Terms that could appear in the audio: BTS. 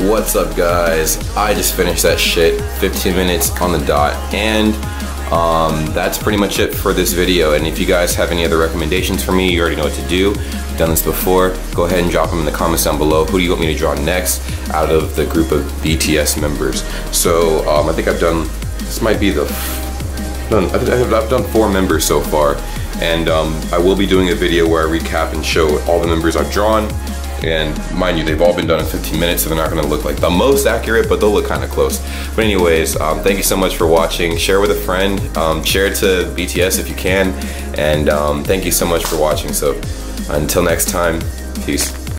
What's up, guys? I just finished that shit, 15 minutes on the dot, and that's pretty much it for this video. And if you guys have any other recommendations for me, you already know what to do. I've done this before. Go ahead and drop them in the comments down below. Who do you want me to draw next out of the group of BTS members? So I think I've done, this might be the, I've done 4 members so far, and I will be doing a video where I recap and show all the members I've drawn. And mind you, they've all been done in 15 minutes, so they're not going to look like the most accurate, but they'll look kind of close. But anyways, thank you so much for watching. Share with a friend. Share to BTS if you can. And thank you so much for watching. So until next time, peace.